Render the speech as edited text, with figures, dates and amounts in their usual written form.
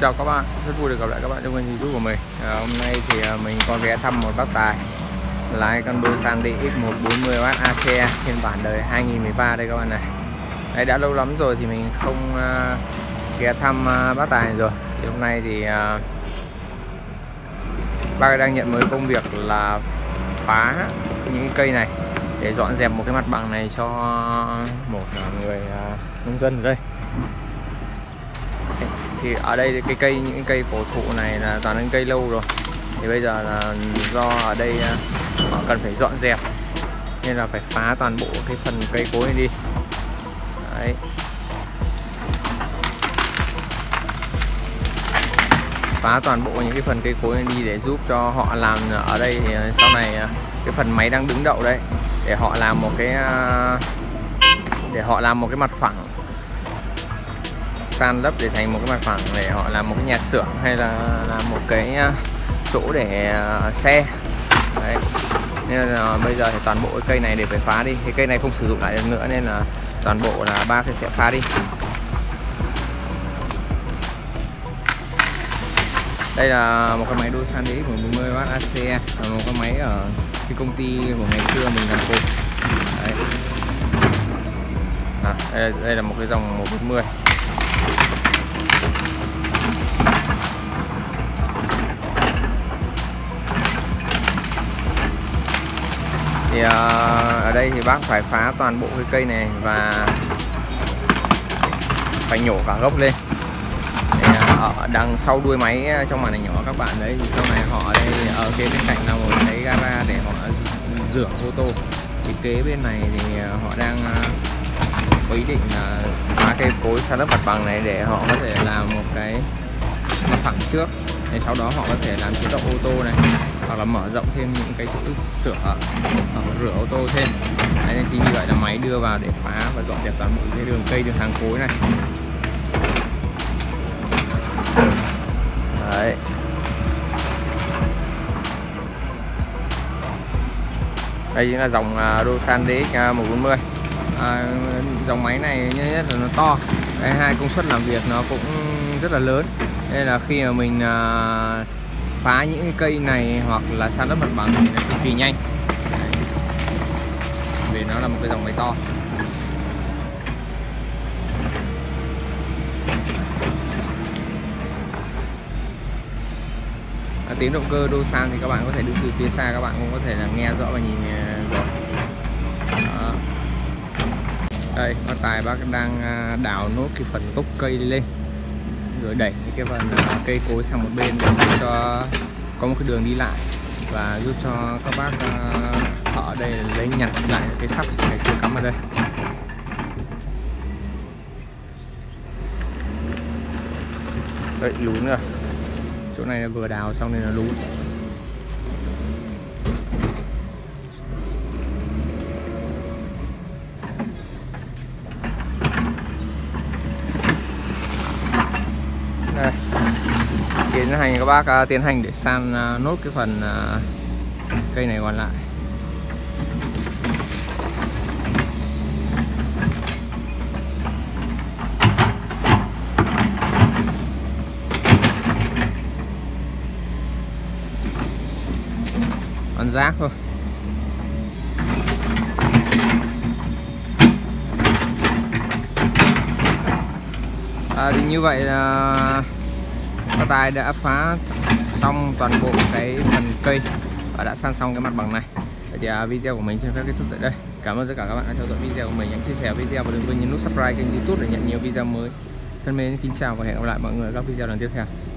chào các bạn, rất vui được gặp lại các bạn trong kênh YouTube của mình. Hôm nay thì mình có ghé thăm một bác tài lái con Doosan DX140W ACE phiên bản đời 2013 đây các bạn này. Đấy, đã lâu lắm rồi thì mình không ghé thăm bác tài rồi. Thì hôm nay thì bác đang nhận mới công việc là phá những cây này để dọn dẹp một cái mặt bằng này cho một người nông dân ở đây. Thì ở đây thì những cây cổ thụ này là toàn những cây lâu rồi, thì bây giờ là do ở đây họ cần phải dọn dẹp nên là phải phá toàn bộ cái phần cây cối này đi. Đấy, phá toàn bộ những cái phần cây cối này đi để giúp cho họ làm ở đây thì sau này cái phần máy đang đứng đậu đấy, để họ làm một cái mặt phẳng, san lấp để thành một cái mặt phẳng để họ làm một cái nhà xưởng hay là làm một cái chỗ để xe. Đấy, nên là bây giờ thì toàn bộ cái cây này đều phải phá đi. Cái cây này không sử dụng lại được nữa nên là toàn bộ là ba cái sẽ phá đi. Đây là một cái máy Doosan DX140W ACE, là một cái máy ở cái công ty của ngày xưa mình làm cột. Đây là một cái dòng 140. Thì ở đây thì bác phải phá toàn bộ cái cây này và phải nhổ cả gốc lên. Thì ở đằng sau đuôi máy trong màn hình nhỏ các bạn đấy, thì sau này họ ở đây ở kế bên cạnh là một cái gara để họ rửa ô tô. Thì kế bên này thì họ đang có ý định là phá cây cối san lấp mặt bằng này để họ có thể làm một cái mặt phẳng trước, thì sau đó họ có thể làm chế độ ô tô này, hoặc là mở rộng thêm những cái chỗ sửa rửa ô tô thêm. Đấy, nên chính vì vậy là máy đưa vào để phá và dọn dẹp toàn bộ cái đường cây, đường hàng cối này. Đấy, đây chính là dòng Doosan DX140. Dòng máy này nhất là nó to, cái hai công suất làm việc nó cũng rất là lớn, nên là khi mà mình phá những cái cây này hoặc là san lấp mặt bằng thì nó cực kỳ nhanh, vì nó là một cái dòng máy to. Tiếng động cơ Doosan thì các bạn có thể đứng từ phía xa, các bạn cũng có thể là nghe rõ và nhìn rõ. Đây, bác tài bác đang đào nốt cái phần gốc cây lên rồi đẩy cái phần cây cối sang một bên để giúp cho có một cái đường đi lại và giúp cho các bác ở đây lấy nhặt lại cái sắt ngày xưa cắm ở đây. Đấy, lún rồi, chỗ này là vừa đào xong nên là lún. Đây, tiến hành các bác tiến hành để san nốt cái phần cây này còn lại. Ăn rác thôi. Thì như vậy là bác tài đã phá xong toàn bộ cái phần cây và đã san xong cái mặt bằng này. Thì video của mình xin phép kết thúc tại đây. Cảm ơn tất cả các bạn đã theo dõi video của mình, hãy chia sẻ video và đừng quên nhấn nút subscribe kênh YouTube để nhận nhiều video mới. Thân mến, kính chào và hẹn gặp lại mọi người ở các video lần tiếp theo.